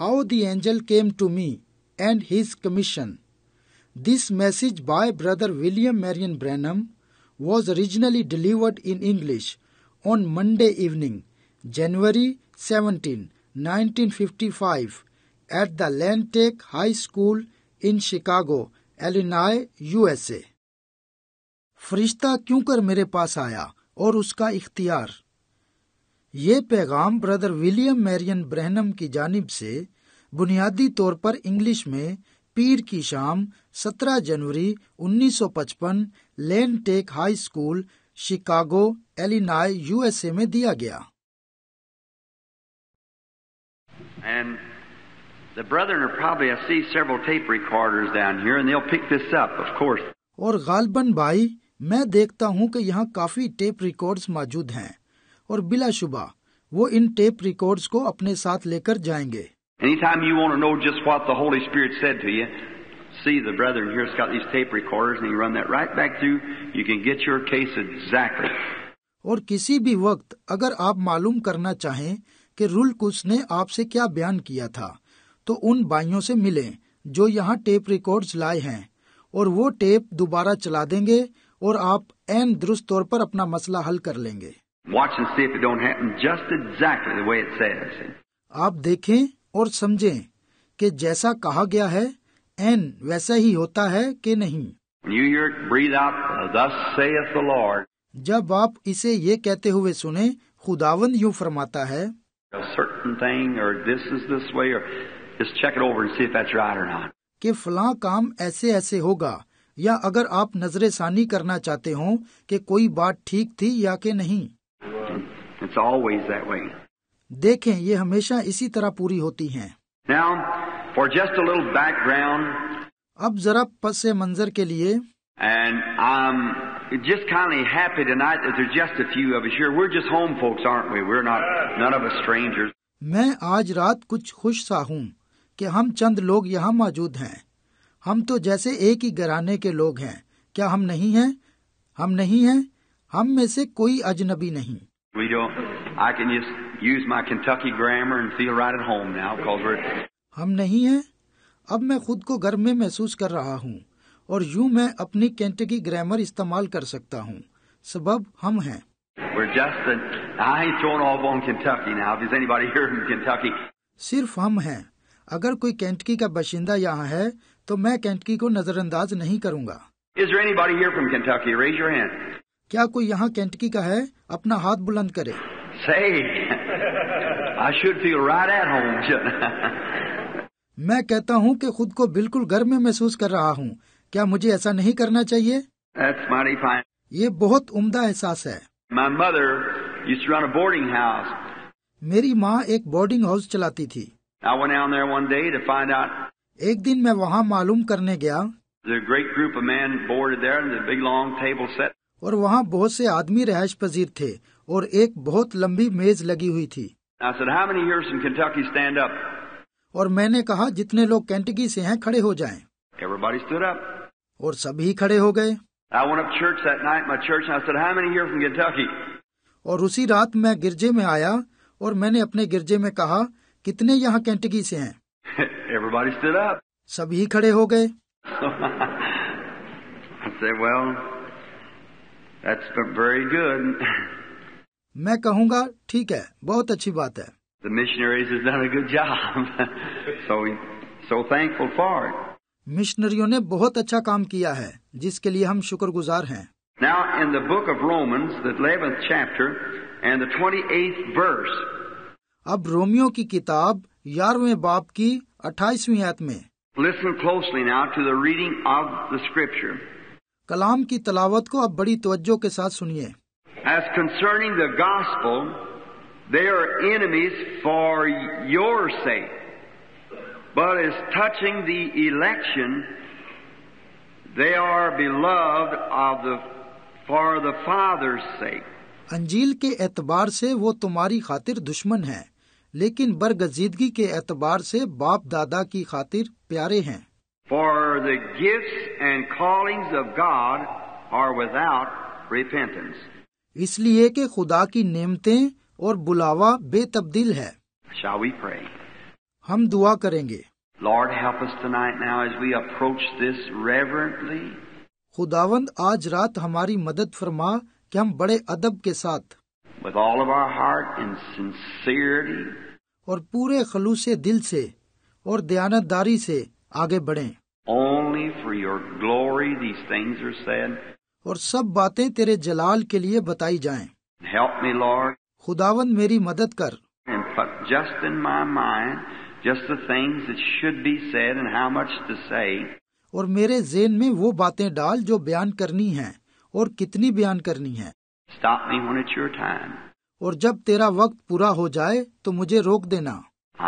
How the Angel Came to Me and His Commission. This message by Brother William Marrion Branham was originally delivered in English on Monday evening, January 17, 1955, at the Lane Tech High School in Chicago, Illinois, USA. फरिश्ता क्यों कर मेरे पास आया और उसका इख्तियार। ये पैगाम brother William Marrion Branham की जानिब से बुनियादी तौर पर इंग्लिश में पीर की शाम 17 जनवरी 1955 Lane Tech high school Chicago Illinois USA में दिया गया। And the brethren are probably have seen several tape recorders down here and they'll pick this up, of course. और गालबन भाई मैं देखता हूँ कि यहाँ काफी टेप रिकॉर्ड्स मौजूद हैं और बिलाशुबा वो इन टेप रिकॉर्ड्स को अपने साथ लेकर जाएंगे। Anytime you want to know just what the Holy Spirit said to you, see the brethren here's got these tape recorders and you run that right back through, you can get your case exactly. और किसी भी वक्त अगर आप मालूम करना चाहें कि रूल कुस ने आपसे क्या बयान किया था तो उन भाइयों से मिलें जो यहाँ टेप रिकॉर्ड्स लाए हैं और वो टेप दोबारा चला देंगे और आप एन दुरुस्त तौर पर अपना मसला हल कर लेंगे। आप देखें और समझें कि जैसा कहा गया है एन वैसा ही होता है कि नहीं। जब आप इसे ये कहते हुए सुने खुदावंद यूं फरमाता है कि फलां काम ऐसे ऐसे होगा या अगर आप नजर सानी करना चाहते हो कि कोई बात ठीक थी या कि नहीं। It's always that way. देखें ये हमेशा इसी तरह पूरी होती हैं। Now, for just a little background, अब जरा पस मंजर के लिए and I'm just kind of happy tonight that there's just a few of us here. We're just home folks, aren't we? We're not none of us strangers. मैं आज रात कुछ खुश सा हूँ कि हम चंद लोग यहाँ मौजूद हैं। हम तो जैसे एक ही घराने के लोग हैं। क्या हम नहीं हैं? हम नहीं हैं। हम में से कोई अजनबी नहीं। I can just use my Kentucky grammar and feel right at home now because we're हम नहीं हैं। अब मैं खुद को घर में महसूस कर रहा हूँ और यूँ मैं अपनी केंटकी ग्रामर इस्तेमाल कर सकता हूँ सबब हम हैं। सिर्फ हम हैं। अगर कोई केंटकी का बाशिंदा यहाँ है तो मैं केंटकी को नजरअंदाज नहीं करूँगा। क्या कोई यहाँ केंटकी का है? अपना हाथ बुलंद करे। Say, I should feel right at home. मैं कहता हूँ कि खुद को बिल्कुल घर में महसूस कर रहा हूँ। क्या मुझे ऐसा नहीं करना चाहिए? That's mighty fine. ये बहुत उम्दा एहसास है। My mother used to run a boarding house. मेरी माँ एक बोर्डिंग हाउस चलाती थी। I went down there one day to find out. एक दिन मैं वहाँ मालूम करने गया। The great group of men boarded there and the big long table set. और वहाँ बहुत से आदमी रहश पजीर थे और एक बहुत लंबी मेज लगी हुई थी। I said, "How many here from Kentucky stand up?" और मैंने कहा जितने लोग केंटकी से हैं खड़े हो जाएं। Everybody stood up. और सभी खड़े हो गए। I went up church that night, my church, and I said, "How many here from Kentucky?" और उसी रात मैं गिरजे में आया और मैंने अपने गिरजे में कहा कितने यहाँ केंटकी से हैं? Everybody stood up. सभी खड़े हो गए। I said, "Well, that's very good." मैं कहूँगा ठीक है, बहुत अच्छी बात है। The missionaries has done a good job. So thankful for it. मिशनरियों ने बहुत अच्छा काम किया है जिसके लिए हम शुक्रगुजार हैं। Now in the book of Romans, the 11th chapter and the 28th verse. अब रोमियो की किताब 11वें बाब की 28वीं आयत में। Listen closely now to the reading of the scripture. कलाम की तलावत को अब बड़ी तवज्जो के साथ सुनिए। As concerning the gospel, they are enemies for your sake. But as touching the election, they are beloved for the Father's sake. अंजील के एतबार से वो तुम्हारी खातिर दुश्मन हैं, लेकिन बरगजीदगी के एतबार से बाप दादा की खातिर प्यारे हैं। For the gifts and callings of God are without repentance. इसलिए कि खुदा की नेमतें और बुलावा बेतब्दील है। Shall we pray? हम दुआ करेंगे। Lord, help us tonight now as we approach this reverently. खुदावंद आज रात हमारी मदद फरमा कि हम बड़े अदब के साथ With all of our heart and sincerity, और पूरे खलूसे दिल से और दयानतदारी से आगे बढ़ें। Only for your glory these things are said. और सब बातें तेरे जलाल के लिए बताई जाएं। Help me, Lord. खुदावंद मेरी मदद कर। And put just in my mind just the things that should be said and how much to say. और मेरे ज़हन में वो बातें डाल जो बयान करनी हैं और कितनी बयान करनी है। Stop me when it's your time. और जब तेरा वक्त पूरा हो जाए तो मुझे रोक देना।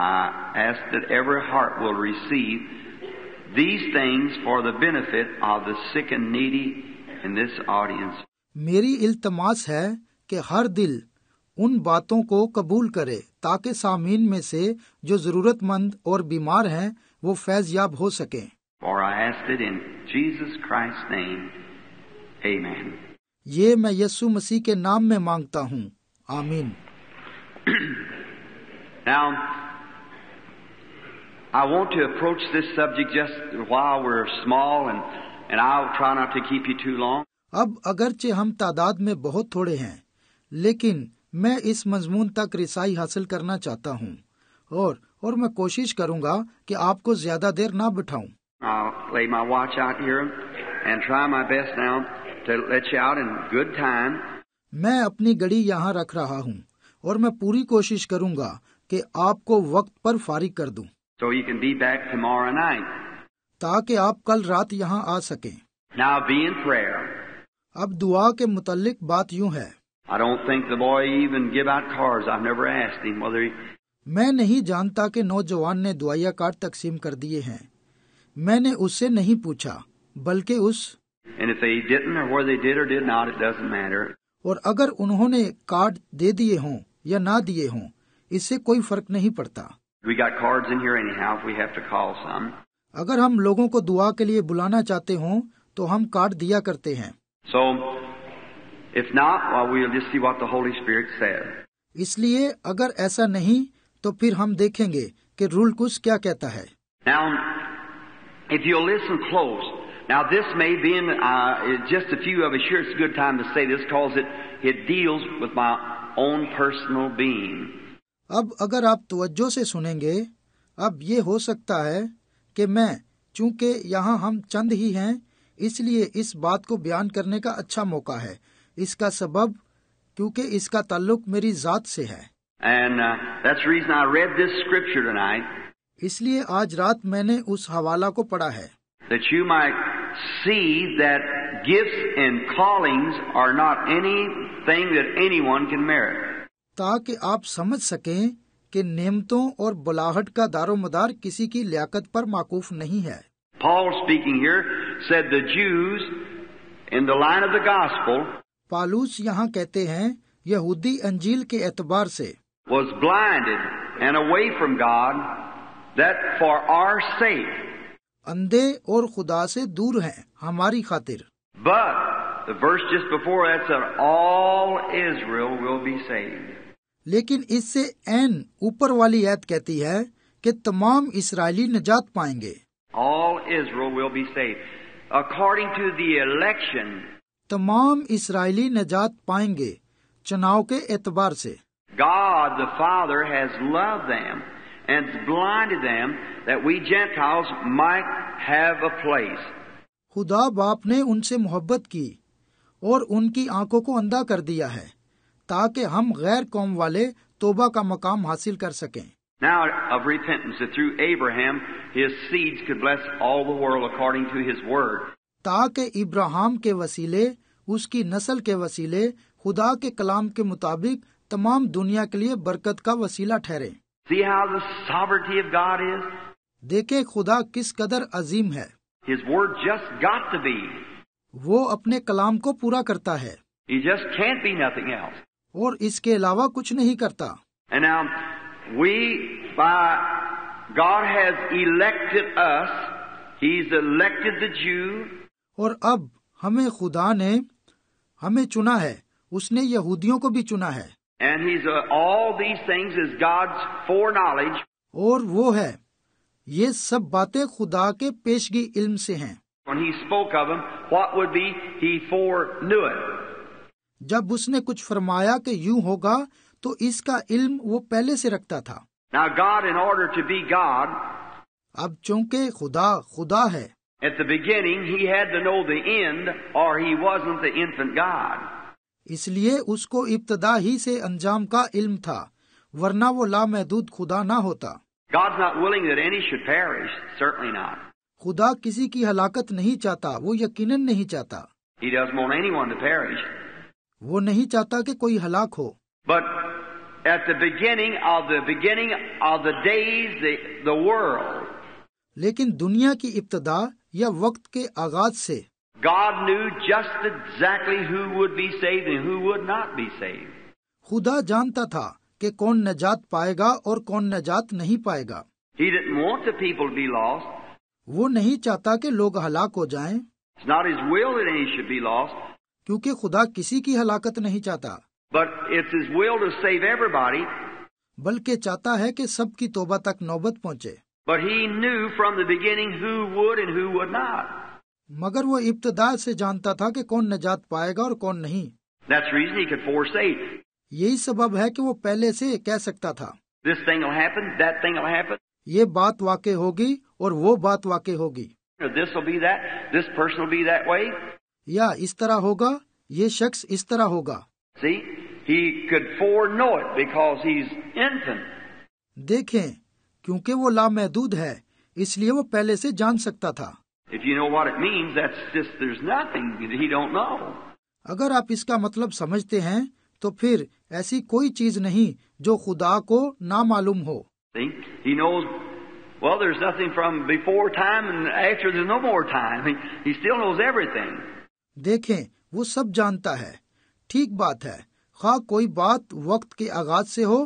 I ask that every heart will receive these things for the benefit of the sick and needy in this audience. मेरी इल्तमास है कि हर दिल उन बातों को कबूल करे ताकि सामीन में से जो जरूरतमंद और बीमार हैं वो फैज़याब हो सके। For I ask it in Jesus Christ's name. Amen. ये मैं यीशु मसीह के नाम में मांगता हूँ, आमीन। Now, I want to approach this subject just while we're small, and I'll try not to keep you too long. अब अगरचे हम तादाद में बहुत थोड़े हैं, लेकिन मैं इस मजमून तक रिसाई हासिल करना चाहता हूँ, और मैं कोशिश करूँगा कि आपको ज्यादा देर ना बिठाऊँ। I'll lay my watch out here and try my best now to let you out in good time. मैं अपनी घड़ी यहाँ रख रहा हूँ और मैं पूरी कोशिश करूँगा कि आपको वक्त पर फारिग कर दूँ। So you can be back tomorrow night. ताकि आप कल रात यहाँ आ सकें। Now be in prayer. अब दुआ के मुतालिक बात यूँ है। I don't think the boy even give out cards. I've never asked him whether he. मैं नहीं जानता कि नौजवान ने दुआया कार्ड तकसीम कर दिए हैं। मैंने उससे नहीं पूछा, बल्कि उस And if they didn't or whether they did or did not, it doesn't matter. और अगर उन्होंने कार्ड दे दिए हों या ना दिए हों, इससे कोई फर्क नहीं पड़ता। We got cards in here anyhow if we have to call some. अगर हम लोगों को दुआ के लिए बुलाना चाहते हों, तो हम कार्ड दिया करते हैं। So if not, well, we'll just see what the Holy Spirit says. इसलिए अगर ऐसा नहीं, तो फिर हम देखेंगे कि रूल कुछ क्या कहता है। Now, if you listen close. Now this may be in just a few of us here. It's a good time to say this because it deals with my own personal being. अब अगर आप तवज्जो से सुनेंगे, अब ये हो सकता है कि मैं, चूँकि यहाँ हम चंद ही हैं, इसलिए इस बात को बयान करने का अच्छा मौका है। इसका सबब क्योंकि इसका ताल्लुक मेरी जात से है। And that's the reason I read this scripture tonight. इसलिए आज रात मैंने उस हवाला को पढ़ा है। That you might see that gifts and callings are not anything that anyone can merit. ताकि आप समझ सकें कि नेमतों और बुलाहट का दारोमदार किसी की लियाकत पर माकूफ नहीं है। Paul speaking here said the Jews in the line of the gospel. Paulus यहाँ कहते हैं यहूदी अंजील के एतबार से was blinded and away from God that for our sake. अंधे और खुदा से दूर हैं हमारी खातिर। But the verse just before that said all Israel will be saved. लेकिन इससे एन ऊपर वाली आयत कहती है कि तमाम इस्राएली निजात पाएंगे। All Israel will be saved. According to the election. तमाम इस्राएली निजात पाएंगे चुनाव के एतबार से। God the Father has loved them. And blinded them that we Gentiles might have a place. खुदा बाप ने उनसे मोहब्बत की और उनकी आंखों को अंधा कर दिया है ताकि हम गैर कौम वाले तौबा का मकाम हासिल कर सकें। Now of repentance that through Abraham his seeds could bless all the world according to his word. ताकि इब्राहिम के वसीले उसकी नस्ल के वसीले खुदा के कलाम के मुताबिक तमाम दुनिया के लिए बरकत का वसीला ठहरे। See how the sovereignty of God is. देखें खुदा किस कदर अजीम है। His word just got to be. वो अपने कलाम को पूरा करता है। He just can't be nothing else. और इसके अलावा कुछ नहीं करता। And now God has elected us. He's elected the Jew. और अब हमें खुदा ने हमें चुना है, उसने यहूदियों को भी चुना है। And he's all these things is God's foreknowledge. और वो है, ये सब बातें खुदा के पेशगी इल्म से हैं। जब उसने कुछ फरमाया कि यूं होगा तो इसका इल्म वो पहले से रखता था। Now God, in order to be God, अब चूंकि खुदा खुदा है, at the beginning he had to know the end or he wasn't the infant God. इसलिए उसको इब्तदा ही से अंजाम का इल्म था, वरना वो लामहदूद खुदा ना होता। God's not willing that any should perish, certainly not. खुदा किसी की हलाकत नहीं चाहता, वो यकीनन नहीं चाहता। He doesn't want anyone to perish. वो नहीं चाहता कि कोई हलाक हो। But at the beginning of the days, the world. लेकिन दुनिया की इब्तदा या वक्त के आगाज से God knew just exactly who would be saved and who would not be saved. खुदा जानता था कि कौन नजात पाएगा और कौन नजात नहीं पाएगा। He didn't want the people to be lost. वो नहीं चाहता कि लोग हलाक हो जाएं। It's not his will that any should be lost. क्योंकि खुदा किसी की हलाकत नहीं चाहता। But it's his will to save everybody. बल्कि चाहता है कि सब की तौबा तक नौबत पहुँचे। But he knew from the beginning who would and who would not. मगर वो इब्तदा से जानता था कि कौन नजात पाएगा और कौन नहीं। That's reason he could foresee. यही सबब है कि वो पहले से कह सकता था, This thing will happen, that thing will happen. ये बात वाकई होगी और वो बात वाकई होगी। This will be that, this person will be that way. या इस तरह होगा, ये शख्स इस तरह होगा। See, he could foreknow it because he's infant. देखें, क्योंकि वो लामहदूद है, इसलिए वो पहले से जान सकता था। If you know what it means, that's just there's nothing he don't know. अगर आप इसका मतलब समझते हैं, तो फिर ऐसी कोई चीज नहीं जो खुदा को ना मालूम हो। See, he knows. Well, there's nothing from before time and after there's no more time. He still knows everything. देखें, वो सब जानता है। ठीक बात है, खा कोई बात वक्त के आगाज से हो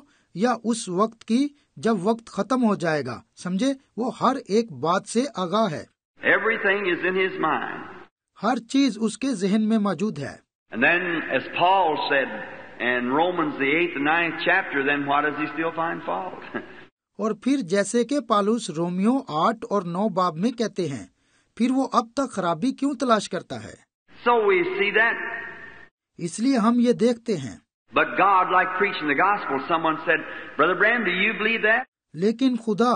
या उस वक्त की जब वक्त खत्म हो जाएगा, समझे, वो हर एक बात से आगाह है। Everything is in his mind. हर चीज उसके जहन में मौजूद है। And then, as Paul said in Romans the 8th and 9th chapter, then why does he still find fault? और फिर जैसे कि पालूस रोमियो 8 और 9 बाब में कहते हैं, फिर वो अब तक खराबी क्यों तलाश करता है? So we see that. इसलिए हम ये देखते हैं। But God, like preaching the gospel, someone said, Brother Branham, do you believe that? लेकिन खुदा,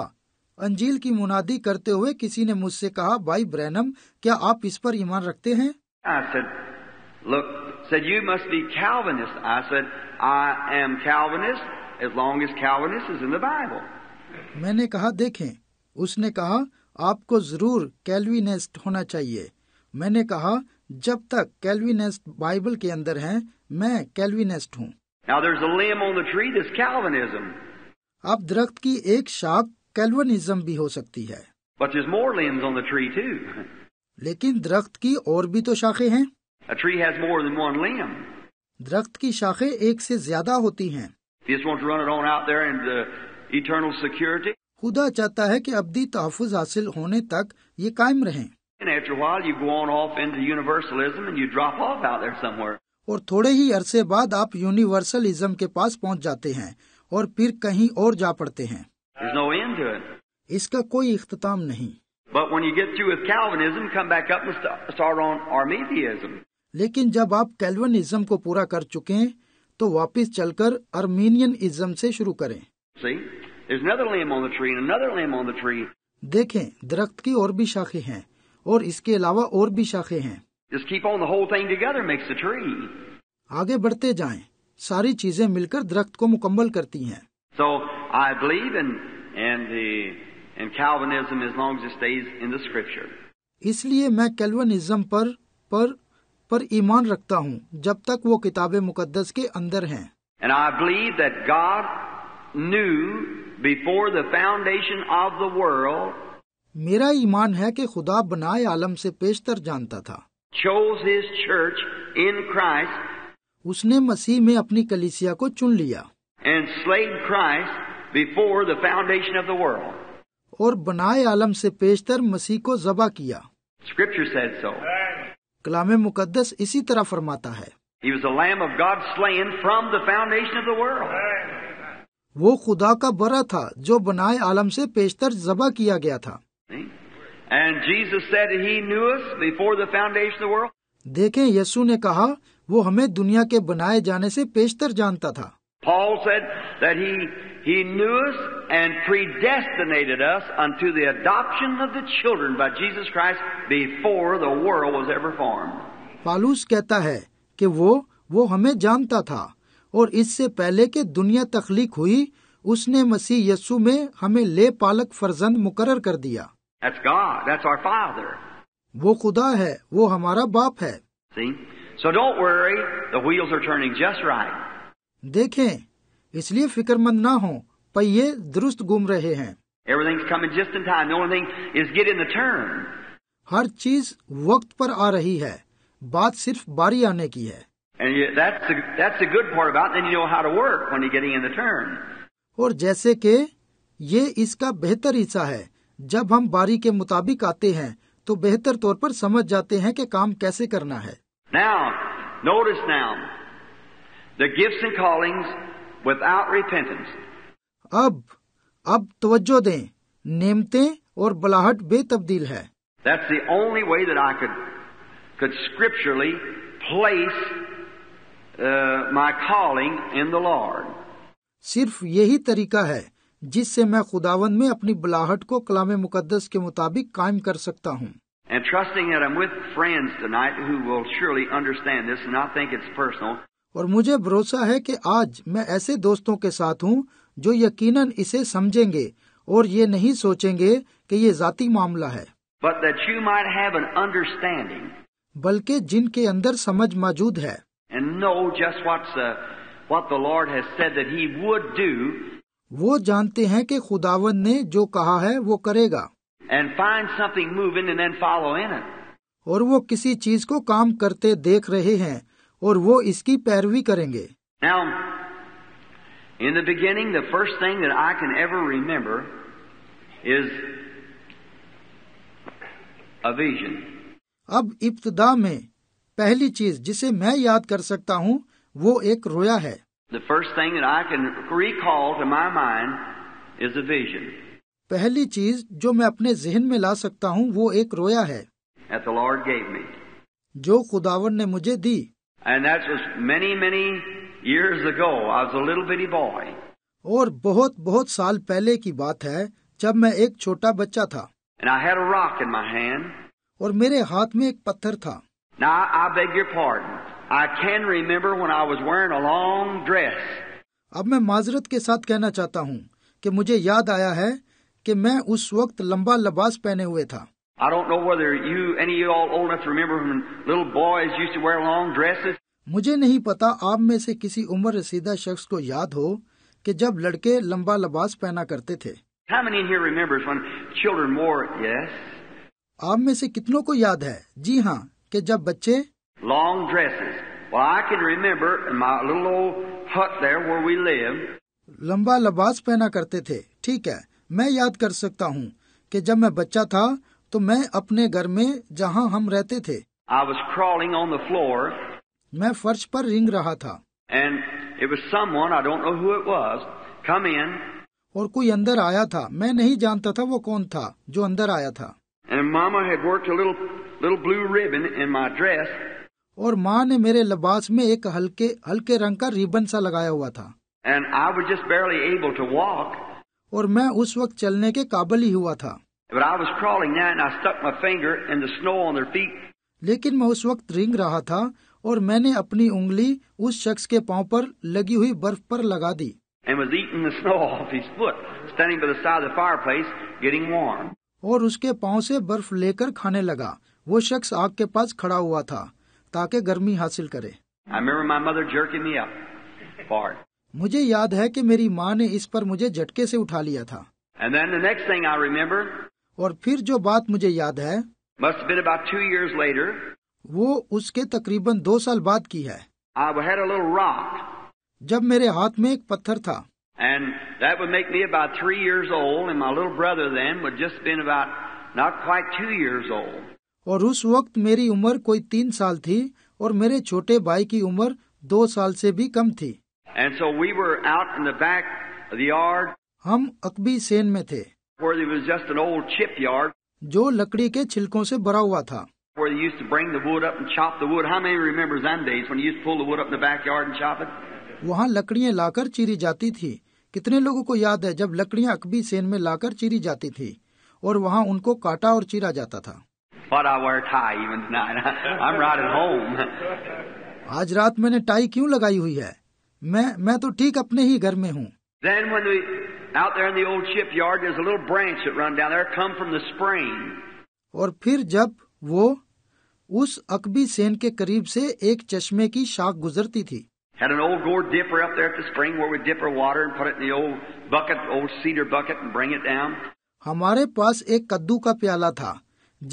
अंजील की मुनादी करते हुए किसी ने मुझसे कहा, भाई ब्रैनम, क्या आप इस पर ईमान रखते हैं? I said, look, said you must be Calvinist. I said, I am Calvinist as long as Calvinist is in the Bible. मैंने कहा, देखें, उसने कहा, आपको जरूर कैल्विनिस्ट होना चाहिए। मैंने कहा, जब तक कैल्विनिस्ट बाइबल के अंदर हैं, मैं कैल्विनिस्ट हूँ। अब दरख्त की एक शाख कैल्विनिज्म भी हो सकती है। लेकिन दरख्त की और भी तो शाखें हैं। दरख्त की शाखें एक से ज्यादा होती हैं। खुदा चाहता है कि अब्दी तहफ़्फ़ुज़ हासिल होने तक ये कायम रहें। और थोड़े ही अरसे बाद आप यूनिवर्सलिज्म के पास पहुंच जाते हैं और फिर कहीं और जा पड़ते हैं। इसका कोई इख्तिताम नहीं। लेकिन जब आप कैल्विनिज्म को पूरा कर चुके हैं, तो वापस चलकर आर्मीनियनिज्म से शुरू करें। देखें, दरख्त की और भी शाखें हैं और इसके अलावा और भी शाखें हैं। Just keep on the whole thing together makes the tree. आगे बढ़ते जाएं, सारी चीजें मिलकर दरख्त को मुकम्मल करती हैं। So I believe in Calvinism as long as it stays in the scripture. इसलिए मैं कैल्विनिज्म पर ईमान रखता हूँ, जब तक वो किताबे मुकद्दस के अंदर हैं। And I believe that God knew before the foundation of the world. मेरा ईमान है कि खुदा बनाए आलम से पेशतर जानता था। Chose his church in Christ. उसने मसीह में अपनी कलीसिया को चुन लिया। And slayed Christ before the foundation of the world. और बनाए आलम से पेशतर मसीह को ज़बा किया। Scripture said so. कलाम मुकद्दस इसी तरह फरमाता है। He was the Lamb of God slain from the foundation of the world. वो खुदा का बरा था जो बनाए आलम से पेशतर ज़बह किया गया था। देखें, यीशु ने कहा वो हमें दुनिया के बनाए जाने से पेशतर जानता था। पौलुस कहता है कि वो हमें जानता था और इससे पहले कि दुनिया तख्लीक हुई उसने मसीह यीशु में हमें ले पालक फर्जंद मुकरर कर दिया। That's God. That's our Father. वो खुदा है, वो हमारा बाप है। See? So don't worry, the wheels are turning just right. देखें, इसलिए फिक्रमंद ना हो, पहिए दुरुस्त घूम रहे हैं। Everything's coming just in time. The only thing is get in the turn. हर चीज वक्त पर आ रही है, बात सिर्फ बारी आने की है। And that's the good part about it. Then you know how to work when you're getting in the turn. और जैसे कि ये इसका बेहतर हिस्सा है, जब हम बारी के मुताबिक आते हैं तो बेहतर तौर पर समझ जाते हैं कि काम कैसे करना है। Now, notice now, the gifts and callings without repentance. अब तवज्जो दें, नेमतें और बलाहट बेतब्दील है। That's the only way that I could scripturally place my calling in the Lord. सिर्फ यही तरीका है जिससे मैं खुदावन में अपनी बुलाहट को कलाम मुकद्दस के मुताबिक कायम कर सकता हूँ। और मुझे भरोसा है कि आज मैं ऐसे दोस्तों के साथ हूँ जो यकीनन इसे समझेंगे और ये नहीं सोचेंगे कि ये जाती मामला है, बल्कि जिनके अंदर समझ मौजूद है वो जानते हैं कि खुदावन ने जो कहा है वो करेगा। And find something moving and then follow in it. और वो किसी चीज को काम करते देख रहे हैं और वो इसकी पैरवी करेंगे। Now, in the beginning, the first thing that I can ever remember is a vision. अब इब्तिदा में पहली चीज जिसे मैं याद कर सकता हूँ वो एक रोया है। The first thing that I can recall to my mind is a vision. पहली चीज जो मैं अपने ज़हन में ला सकता हूँ वो एक रोया है that the Lord gave me. जो खुदावन ने मुझे दी। And that was many, many years ago. I was a little bitty boy. और बहुत बहुत साल पहले की बात है जब मैं एक छोटा बच्चा था। And I had a rock in my hand. और मेरे हाथ में एक पत्थर था। Now I beg your pardon. I can remember when I was wearing a long dress. अब मैं माजरत के साथ कहना चाहता हूँ कि मुझे याद आया है कि मैं उस वक्त लंबा लिबास पहने हुए था। I don't know whether any of you all old enough to remember when little boys used to wear long dresses. मुझे नहीं पता आप में से किसी उम्र रसीदा शख्स को याद हो कि जब लड़के लंबा लिबास पहना करते थे। How many in here remembers when children wore it? Yes. आप में से कितनों को याद है? जी हाँ, कि जब बच्चे long dresses. Well, I can remember in my little old hut there where we lived. लंबा लिबास पहना करते थे, ठीक है। मैं याद कर सकता हूँ कि जब मैं बच्चा था तो मैं अपने घर में जहाँ हम रहते थे I was crawling on the floor. मैं फर्श पर रिंग रहा था And it was someone, I don't know who it was, come in. और कोई अंदर आया था, मैं नहीं जानता था वो कौन था जो अंदर आया था। And Mama had worked a little blue ribbon in my dress. और माँ ने मेरे लिबास में एक हल्के हल्के रंग का रिबन सा लगाया हुआ था। And I was just barely able to walk. और मैं उस वक्त चलने के काबिल ही हुआ था। But I was crawling now and I stuck my finger in the snow on their feet. लेकिन मैं उस वक्त रिंग रहा था और मैंने अपनी उंगली उस शख्स के पाँव पर लगी हुई बर्फ पर लगा दी। And was eating the snow off his foot, standing by the side of the fireplace, getting warm. और उसके पाँव से बर्फ लेकर खाने लगा। वो शख्स आग के पास खड़ा हुआ था ताकि गर्मी हासिल करे। I remember my mother jerking me up hard. मुझे याद है कि मेरी माँ ने इस पर मुझे झटके से उठा लिया था। And then the next thing I remember, और फिर जो बात मुझे याद है must have been about 2 years later, वो उसके तकरीबन 2 साल बाद की है। I had a little rock. जब मेरे हाथ में एक पत्थर था। And that would make me about 3 years old, and my little brother then would just been about not quite 2 years old. और उस वक्त मेरी उम्र कोई 3 साल थी और मेरे छोटे भाई की उम्र 2 साल से भी कम थी। And so we were out in the back हम अकबी सेन में थे जो लकड़ी के छिलकों से भरा हुआ था। वहाँ लकड़ियाँ लाकर चीरी जाती थी। कितने लोगों को याद है जब लकड़ियाँ अकबी सेन में लाकर चीरी जाती थी और वहाँ उनको काटा और चीरा जाता था। आज रात मैंने टाई क्यों लगाई हुई है? मैं तो ठीक अपने ही घर में हूँ। और फिर जब वो उस अकबी सेन के करीब से एक चश्मे की शाख गुजरती थी। हमारे पास एक कद्दू का प्याला था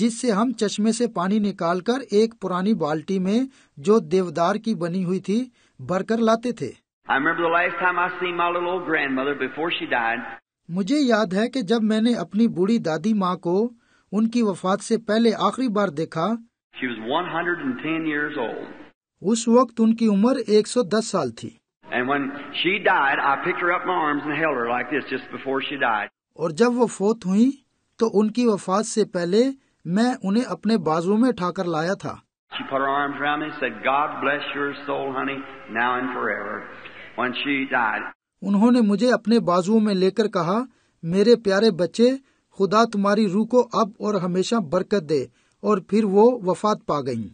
जिससे हम चश्मे से पानी निकालकर एक पुरानी बाल्टी में जो देवदार की बनी हुई थी भरकर लाते थे। मुझे याद है कि जब मैंने अपनी बूढ़ी दादी माँ को उनकी वफात से पहले आखिरी बार देखा। उस वक्त उनकी उम्र 110 साल थी। और जब वो फोत हुई तो उनकी वफात से पहले मैं उन्हें अपने बाजुओं में उठाकर लाया था। उन्होंने मुझे अपने बाजुओं में लेकर कहा, मेरे प्यारे बच्चे, खुदा तुम्हारी रूह को अब और हमेशा बरकत दे। और फिर वो वफात पा गईं।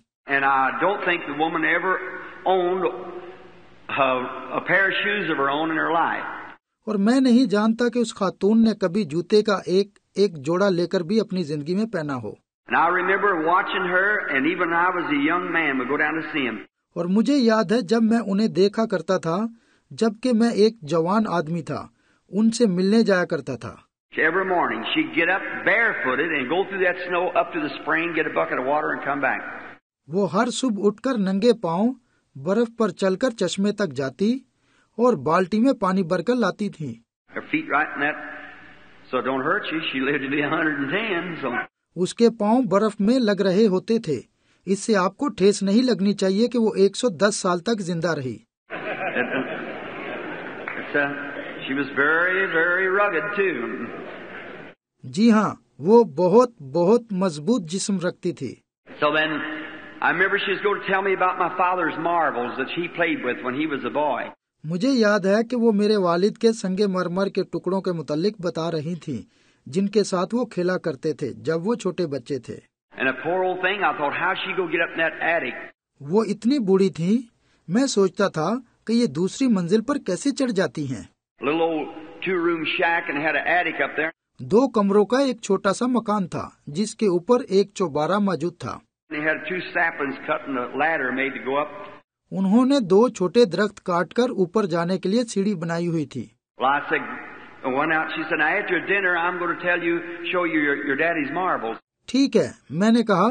और मैं नहीं जानता कि उस खातून ने कभी जूते का एक जोड़ा लेकर भी अपनी जिंदगी में पहना हो। और मुझे याद है जब मैं उन्हें देखा करता था जबकि मैं एक जवान आदमी था, उनसे मिलने जाया करता था। वो हर सुबह उठकर नंगे पांव बर्फ पर चलकर चश्मे तक जाती और बाल्टी में पानी भरकर लाती थी। उसके पांव बर्फ में लग रहे होते थे, इससे आपको ठेस नहीं लगनी चाहिए कि वो 110 साल तक जिंदा रही। जी हाँ, वो बहुत बहुत मजबूत जिस्म रखती थी। मुझे याद है कि वो मेरे वालिद के संगे मरमर के टुकड़ों के मुतालिक बता रही थी जिनके साथ वो खेला करते थे जब वो छोटे बच्चे थे। वो इतनी बूढ़ी थी, मैं सोचता था कि ये दूसरी मंजिल पर कैसे चढ़ जाती हैं। 2 कमरों का एक छोटा सा मकान था जिसके ऊपर एक चौबारा मौजूद था। उन्होंने 2 छोटे दरख्त काटकर ऊपर जाने के लिए सीढ़ी बनाई हुई थी। ठीक है, मैंने कहा।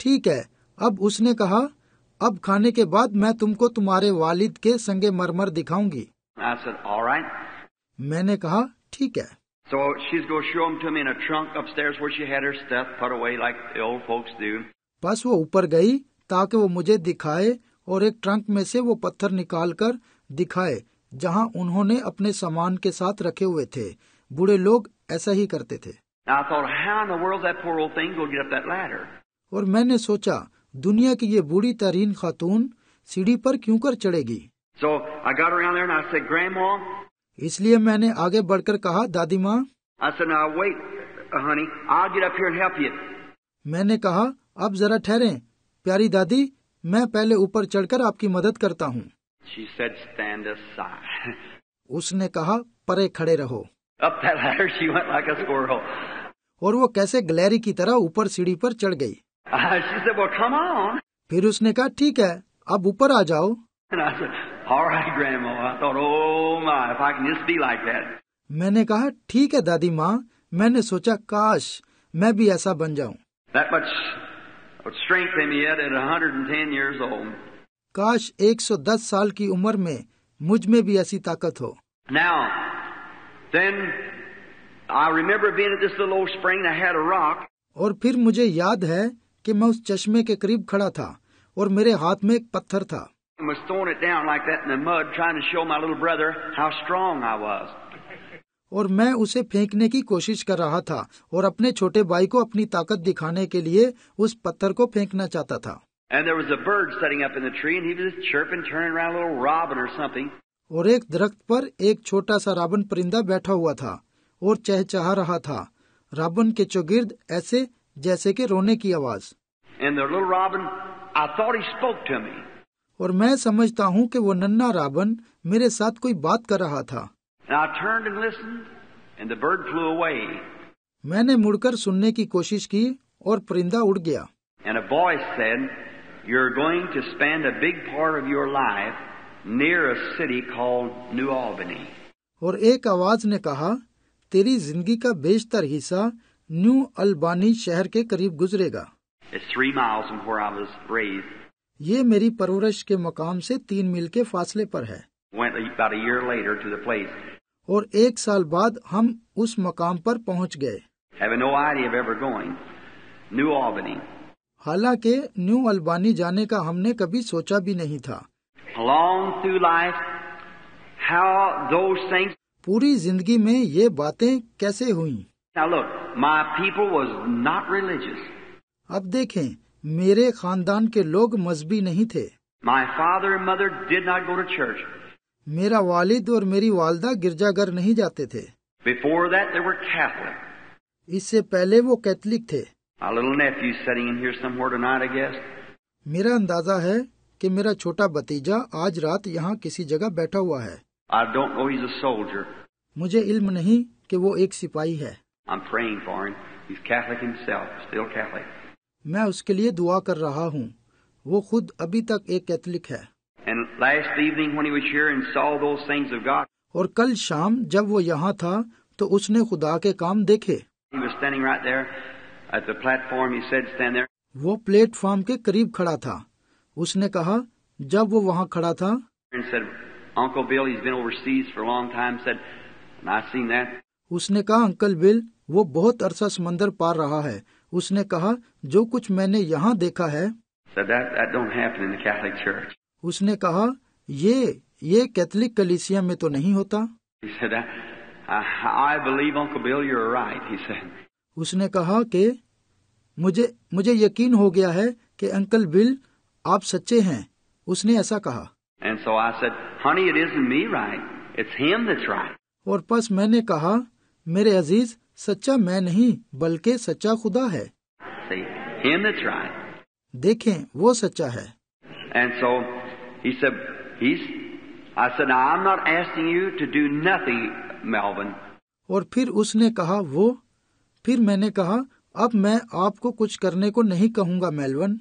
ठीक है, अब उसने कहा, अब खाने के बाद मैं तुमको तुम्हारे वालिद के संगे मरमर दिखाऊंगी। मैंने कहा ठीक है। बस वो ऊपर गई ताकि वो मुझे दिखाए और एक ट्रंक में से वो पत्थर निकालकर दिखाए जहां उन्होंने अपने सामान के साथ रखे हुए थे। बूढ़े लोग ऐसा ही करते थे। और मैंने सोचा, दुनिया की ये बूढ़ी तरीन खातून सीढ़ी पर क्यों कर चढ़ेगी। इसलिए मैंने आगे बढ़कर कहा, दादी माँ। मैंने कहा, अब जरा ठहरें प्यारी दादी, मैं पहले ऊपर चढ़कर आपकी मदद करता हूँ। उसने कहा, परे खड़े रहो। और वो कैसे गलेरी की तरह ऊपर सीढ़ी पर चढ़ गई। फिर उसने कहा, ठीक है, अब ऊपर आ जाओ। मैंने कहा, ठीक है दादी माँ। मैंने सोचा, काश मैं भी ऐसा बन जाऊं। काश 110 साल की उम्र में मुझ में भी ऐसी ताकत हो। और फिर मुझे याद है कि मैं उस चश्मे के करीब खड़ा था और मेरे हाथ में एक पत्थर था। और मैं उसे फेंकने की कोशिश कर रहा था और अपने छोटे भाई को अपनी ताकत दिखाने के लिए उस पत्थर को फेंकना चाहता था। और एक दरख्त पर एक छोटा सा राबन परिंदा बैठा हुआ था और चहचहा रहा था, राबन के चौगिर्द ऐसे जैसे कि रोने की आवाज। और मैं समझता हूँ कि वो नन्हा राबन मेरे साथ कोई बात कर रहा था। मैंने मुड़कर सुनने की कोशिश की और परिंदा उड़ गया। और एक आवाज ने कहा, तेरी जिंदगी का बेशतर हिस्सा न्यू अल्बानी शहर के करीब गुजरेगा। ये मेरी परवरिश के मकाम से 3 मील के फासले पर है। और 1 साल बाद हम उस मकाम पर पहुंच गए। हालांकि न्यू अल्बानी जाने का हमने कभी सोचा भी नहीं था। पूरी जिंदगी में ये बातें कैसे हुईं? अब देखें, मेरे खानदान के लोग मजहबी नहीं थे। मेरा वालिद और मेरी वालदा गिरजाघर नहीं जाते थे। इससे पहले वो कैथलिक थे। मेरा अंदाजा है कि मेरा छोटा भतीजा आज रात यहाँ किसी जगह बैठा हुआ है। मुझे इल्म नहीं कि वो एक सिपाही है। मैं उसके लिए दुआ कर रहा हूँ, वो खुद अभी तक एक कैथलिक है। और कल शाम जब वो यहाँ था तो उसने खुदा के काम देखे। वो प्लेटफॉर्म के करीब खड़ा था। उसने कहा, जब वो वहाँ खड़ा था, उसने कहा, अंकल बिल वो बहुत अरसा समंदर पार रहा है। उसने कहा, जो कुछ मैंने यहाँ देखा है, उसने कहा, ये कैथलिक कलीसिया में तो नहीं होता। उसने कहा कि मुझे यकीन हो गया है कि अंकल बिल आप सच्चे हैं। उसने ऐसा कहा। और बस मैंने कहा, मेरे अजीज, सच्चा मैं नहीं बल्कि सच्चा खुदा है। देखें, वो सच्चा है। और फिर उसने कहा, वो फिर मैंने कहा, अब मैं आपको कुछ करने को नहीं कहूँगा मेलवन,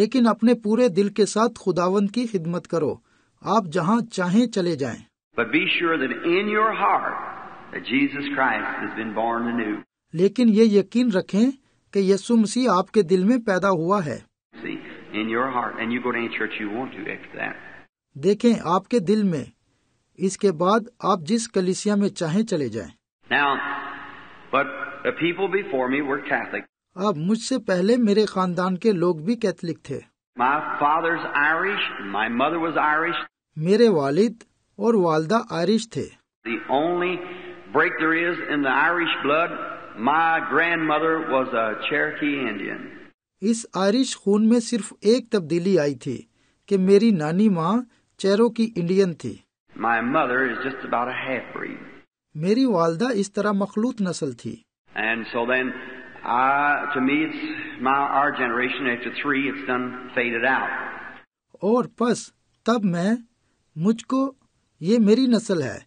लेकिन अपने पूरे दिल के साथ खुदावंद की खिदमत करो, आप जहाँ चाहें चले जाएं। लेकिन ये यकीन रखें कि यीशु मसीह आपके दिल में पैदा हुआ है। देखें, आपके दिल में, इसके बाद आप जिस कलीसिया में चाहें चले जाएं। अब मुझसे पहले मेरे खानदान के लोग भी कैथलिक थे। मेरे वालिद और वालदा आयरिश थे। इस आयरिश खून में सिर्फ एक तब्दीली आई थी कि मेरी नानी माँ चेरोकी इंडियन थी। मेरी वालदा इस तरह मखलूत नस्ल थी। और बस तब मुझको ये मेरी नस्ल है,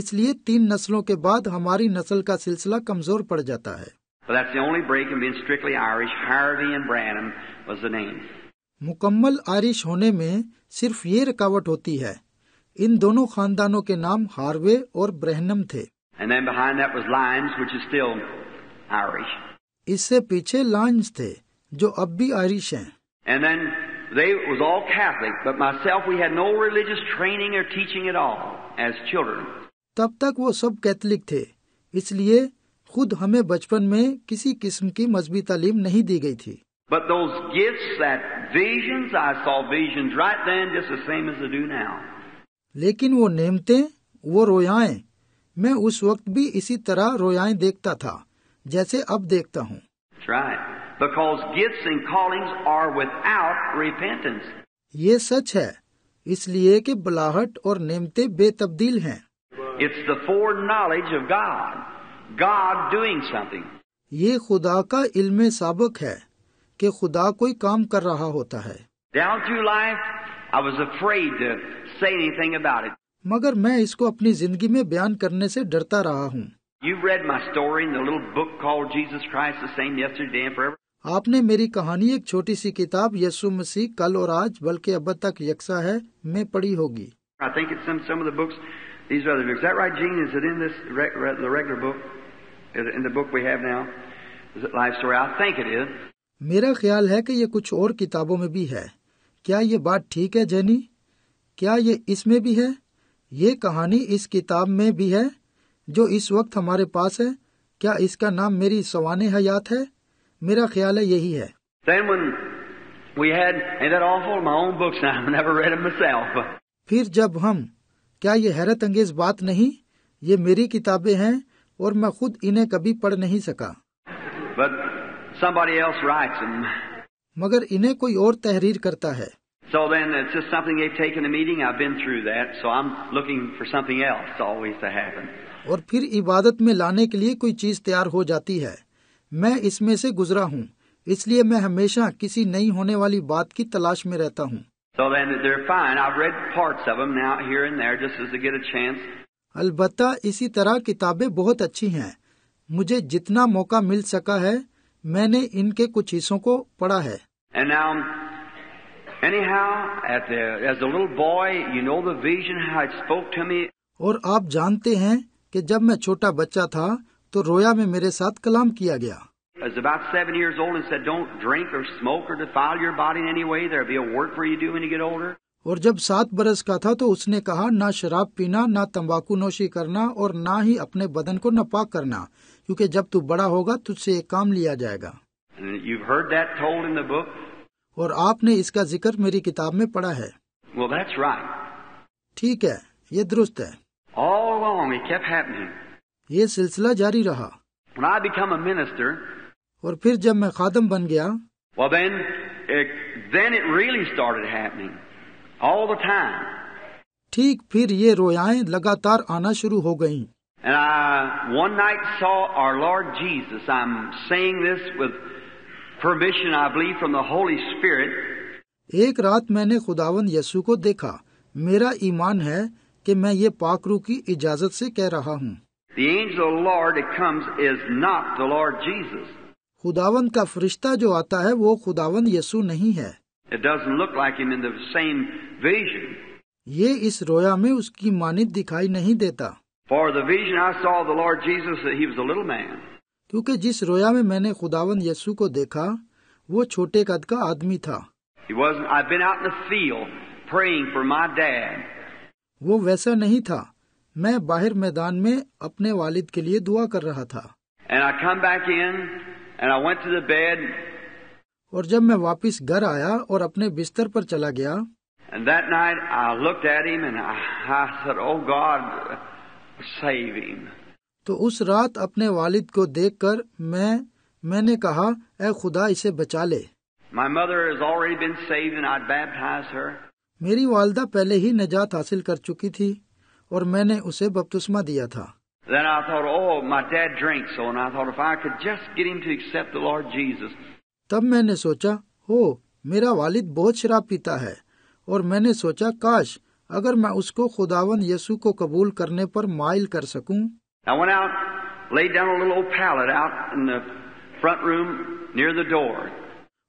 इसलिए 3 नस्लों के बाद हमारी नस्ल का सिलसिला कमजोर पड़ जाता है। मुकम्मल आयरिश होने में सिर्फ ये रुकावट होती है। इन दोनों खानदानों के नाम हार्वे और ब्रहनम थे। इससे पीछे लाइन्स थे जो अब भी आयरिश हैं। तब तक वो सब कैथलिक थे, इसलिए खुद हमें बचपन में किसी किस्म की मजहबी तालीम नहीं दी गई थी। But those gifts, that visions, I saw visions right then just the same as I do now. लेकिन वो नेमतें, वो रोयाएं, मैं उस वक्त भी इसी तरह रोयाएं देखता था, जैसे अब देखता हूँ. That's right. Because gifts and callings are without repentance. ये सच है, इसलिए कि बलाहट और नेमतें बेतब्दील हैं. It's the foreknowledge of God. God doing something. ये खुदा का इल्मे साबक है कि खुदा कोई काम कर रहा होता है. मगर मैं इसको अपनी जिंदगी में बयान करने से डरता रहा हूँ. आपने मेरी कहानी एक छोटी सी किताब यीशु मसीह कल और आज बल्कि अब तक यकसा है में पढ़ी होगी. मेरा ख्याल है कि ये कुछ और किताबों में भी है. क्या ये बात ठीक है जेनी? क्या ये इसमें भी है? ये कहानी इस किताब में भी है जो इस वक्त हमारे पास है. क्या इसका नाम मेरी सवाने हयात है? मेरा ख्याल है यही है. फिर जब हम, क्या ये हैरत अंगेज बात नहीं? ये मेरी किताबें हैं और मैं खुद इन्हें कभी पढ़ नहीं सका. Somebody else writes them. मगर इन्हें कोई और तहरीर करता है. So then it's just something they've taken a meeting. I've been through that, so I'm looking for something else always to happen. और फिर इबादत में लाने के लिए कोई चीज तैयार हो जाती है. मैं इसमें से गुजरा हूँ, इसलिए मैं हमेशा किसी नई होने वाली बात की तलाश में रहता हूँ. So then they're fine. I've read parts of them now here and there just as to get a chance. अलबत्ता इसी तरह किताबें बहुत अच्छी हैं. मुझे जितना मौका मिल सका है मैंने इनके कुछ हिस्सों को पढ़ा है. And now, anyhow, as a little boy, you know the vision how it spoke to me. और आप जानते हैं कि जब मैं छोटा बच्चा था तो रोया में मेरे साथ कलाम किया गया. I was about 7 years old and said, "Don't drink or smoke or defile your body in any way. There'll be a work for you to do when you get older." और जब 7 बरस का था तो उसने कहा, ना शराब पीना, ना तंबाकू नोशी करना और ना ही अपने बदन को नापाक करना, क्योंकि जब तू बड़ा होगा तुझसे एक काम लिया जाएगा. You've heard that told in the book. और आपने इसका जिक्र मेरी किताब में पढ़ा है. Well, that's right. ठीक है, ये दुरुस्त है. All along it kept happening. ये सिलसिला जारी रहा. When I become a minister, और फिर जब मैं खादम बन गया, well, then it really started happening. All the time. ठीक, फिर ये रोयाएं लगातार आना शुरू हो गईं. And I one night saw our Lord Jesus. I'm saying this with permission, I believe, from the Holy Spirit. एक रात मैंने खुदावन यीशु को देखा. मेरा ईमान है कि मैं ये पाक रूह की इजाजत से कह रहा हूँ. The angel of the Lord that comes is not the Lord Jesus. खुदावन का फरिश्ता जो आता है वो खुदावन यीशु नहीं है. It doesn't look like him in the same vision. ये इस रोया में उसकी मानिंद दिखाई नहीं देता. For the vision I saw the Lord Jesus that he was a little man. क्योंकि जिस रोया में मैंने खुदावन यीशु को देखा वो छोटे कद का आदमी था. He wasn't. I've been out in the field praying for my dad. वो वैसा नहीं था. मैं बाहर मैदान में अपने वालिद के लिए दुआ कर रहा था. And I come back in and I went to the bed. और जब मैं वापस घर आया और अपने बिस्तर पर चला गया, and that night I looked at him and I said, "Oh God, save him." तो उस रात अपने वालिद को देखकर मैंने कहा, ऐ खुदा इसे बचा ले. My mother has already been saved and I'd baptized her. मेरी वालिदा पहले ही निजात हासिल कर चुकी थी और मैंने उसे बपतिस्मा दिया था. Then I thought, "Oh, my dad drinks," so and I thought if I could just get him to accept the Lord Jesus. तब मैंने सोचा, हो मेरा वालिद बहुत शराब पीता है और मैंने सोचा काश अगर मैं उसको खुदावन यीशु को कबूल करने पर माइल कर सकूं.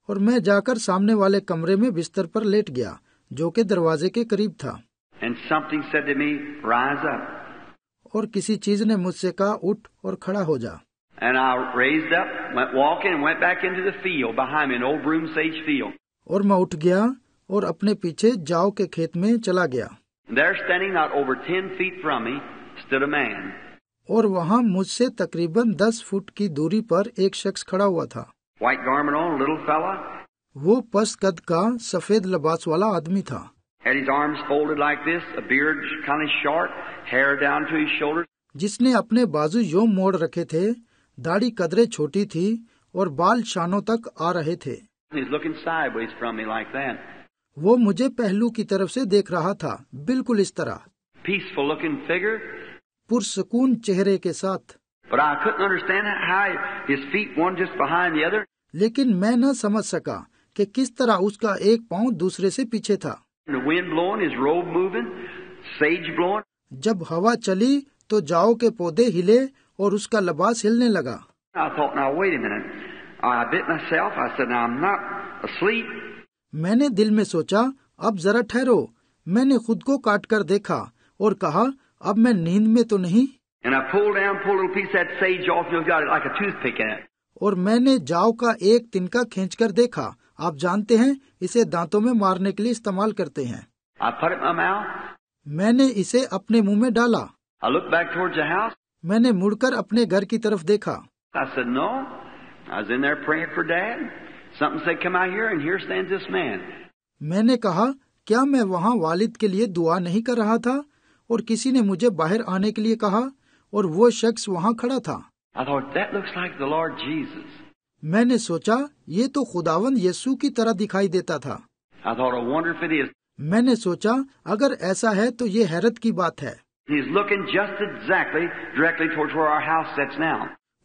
और मैं जाकर सामने वाले कमरे में बिस्तर पर लेट गया जो कि दरवाजे के करीब था. Me, और किसी चीज ने मुझसे कहा, उठ और खड़ा हो जा. And I raised up, went walking, and went back into the field behind me, an old broomsage field. और मैं उठ गया और अपने पीछे जाओ के खेत में चला गया. There, standing not over 10 feet from me, stood a man. और वहाँ मुझसे तकरीबन 10 फुट की दूरी पर एक शख्स खड़ा हुआ था. white garment on, little fella. वो पस्त कद का सफेद लिबास वाला आदमी था. Had his arms folded like this, a beard kind of short, hair down to his shoulders. जिसने अपने बाजू यों मोड़ रखे थे, दाढ़ी कदरे छोटी थी और बाल शानों तक आ रहे थे. He's looking sideways from me like that. वो मुझे पहलू की तरफ से देख रहा था, बिल्कुल इस तरह. Peaceful looking figure. पुरसकून चेहरे के साथ. But I couldn't understand how his feet one just behind the other. लेकिन मैं न समझ सका कि किस तरह उसका एक पाँव दूसरे से पीछे था. The wind blowing, his robe moving, sage blowing. जब हवा चली तो जाओ के पौधे हिले और उसका लिबास हिलने लगा. I thought, now wait a minute. I bit myself. I said, now I'm not asleep. मैंने दिल में सोचा, अब जरा ठहरो. मैंने खुद को काट कर देखा और कहा, अब मैं नींद में तो नहीं. And I pulled down, pulled a little piece of that sage off. You got it like a toothpick in it. और मैंने जाओ का एक तिनका खींच कर देखा. आप जानते हैं, इसे दांतों में मारने के लिए इस्तेमाल करते हैं. I put it in my mouth. मैंने इसे अपने मुंह में डाला. I looked back towards the house. मैंने मुड़कर अपने घर की तरफ देखा. I said, no. I was in there praying for Dad. Something said, come out here, and here stands this man. मैंने कहा, क्या मैं वहाँ वालिद के लिए दुआ नहीं कर रहा था? और किसी ने मुझे बाहर आने के लिए कहा, और वो शख्स वहाँ खड़ा था. I thought, that looks like the Lord Jesus. मैंने सोचा, ये तो खुदावन यीशु की तरह दिखाई देता था. मैंने सोचा, अगर ऐसा है तो ये हैरत की बात है.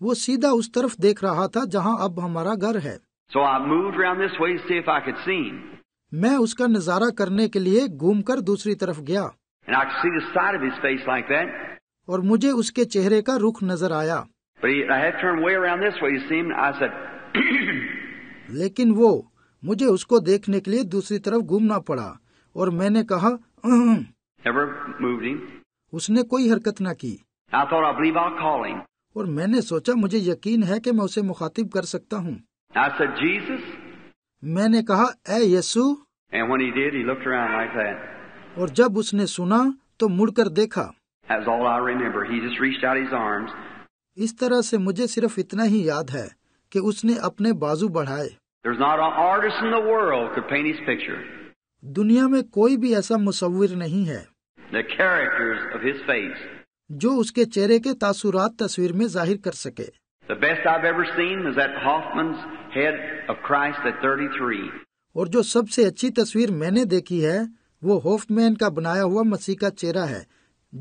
वो सीधा उस तरफ देख रहा था जहां अब हमारा घर है. मैं उसका नजारा करने के लिए घूमकर दूसरी तरफ गया. और मुझे उसके चेहरे का रुख नजर आया. लेकिन वो मुझे उसको देखने के लिए दूसरी तरफ घूमना पड़ा और मैंने कहा, उसने कोई हरकत ना की. और मैंने सोचा, मुझे यकीन है कि मैं उसे मुखातिब कर सकता हूँ. मैंने कहा, ऐ यीशु. और जब उसने सुना तो मुड़कर देखा. इस तरह से मुझे सिर्फ इतना ही याद है कि उसने अपने बाजू बढ़ाए. दुनिया में कोई भी ऐसा मुसव्विर नहीं है जो उसके चेहरे के तासुरात तस्वीर में जाहिर कर सके. और जो सबसे अच्छी तस्वीर मैंने देखी है वो हॉफमैन का बनाया हुआ मसीह का चेहरा है,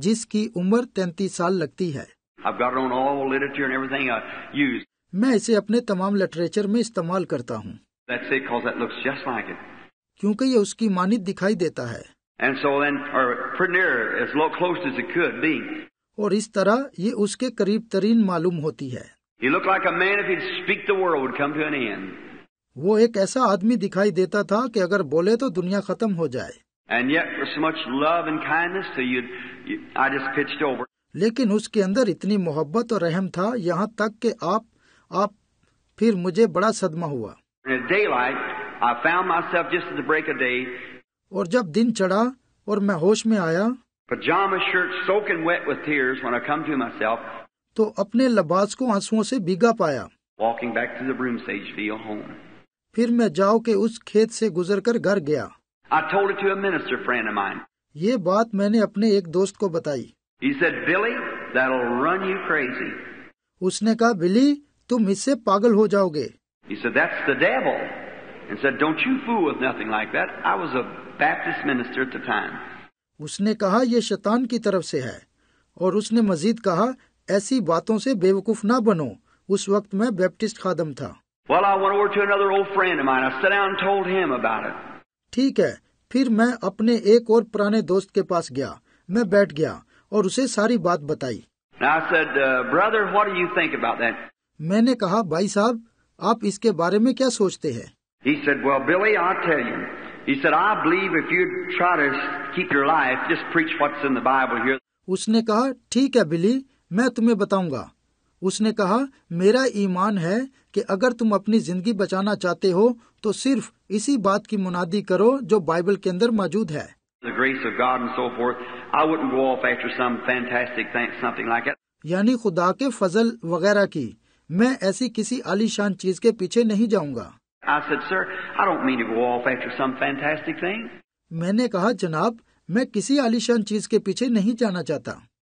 जिसकी उम्र 33 साल लगती है. I've got it on all literature and everything I use. मैं इसे अपने तमाम लिटरेचर में इस्तेमाल करता हूँ. That's it, 'cause that looks just like it. क्योंकि ये उसकी मानित दिखाई देता है. And so then, or pretty near as close as it could be. और इस तरह ये उसके करीब तरीन मालूम होती है. He looked like a man if he'd speak the world would come to an end. वो एक ऐसा आदमी दिखाई देता था कि अगर बोले तो दुनिया खत्म हो जाए. And yet with so much love and kindness, so I just pitched over. लेकिन उसके अंदर इतनी मोहब्बत और रहम था, यहाँ तक कि आप फिर मुझे बड़ा सदमा हुआ. और जब दिन चढ़ा और मैं होश में आया तो अपने लिबास को आंसुओं से भीगा पाया. फिर मैं जाओ के उस खेत से गुजरकर घर गया. ये बात मैंने अपने एक दोस्त को बताई. He said, Billy, that'll run you crazy. उसने कहा, बिली, तुम इससे पागल हो जाओगे. He said, that's the devil. And said, don't you fool with nothing like that. I was a Baptist minister at the time. उसने कहा, ये शैतान की तरफ से है. और उसने मजीद कहा, ऐसी बातों से बेवकूफ ना बनो. उस वक्त मैं बैप्टिस्ट खादम था. Well, I went over to another old friend of mine. I sat down and told him about it. ठीक है, फिर मैं अपने एक और पुराने दोस्त के पास गया. मैं बैठ गया और उसे सारी बात बताई. I said, brother, what do you think about that? मैंने कहा, भाई साहब, आप इसके बारे में क्या सोचते हैं? He said, well, Billy, I'll tell you. He said, I believe if you try to keep your life, just preach what's in the Bible here. उसने कहा, ठीक है बिली, मैं तुम्हें बताऊंगा. उसने कहा, मेरा ईमान है कि अगर तुम अपनी जिंदगी बचाना चाहते हो तो सिर्फ इसी बात की मुनादी करो जो बाइबल के अंदर मौजूद है. The grace of God and so forth. I wouldn't go off after some fantastic thing, something like it. यानी खुदा के फजल वगैरह की मैं ऐसी किसी आलीशान चीज के पीछे नहीं जाऊंगा। I said, sir, I don't mean to go off after some fantastic thing. मैंने कहा जनाब मैं किसी आलीशान चीज के पीछे नहीं जाना चाहता।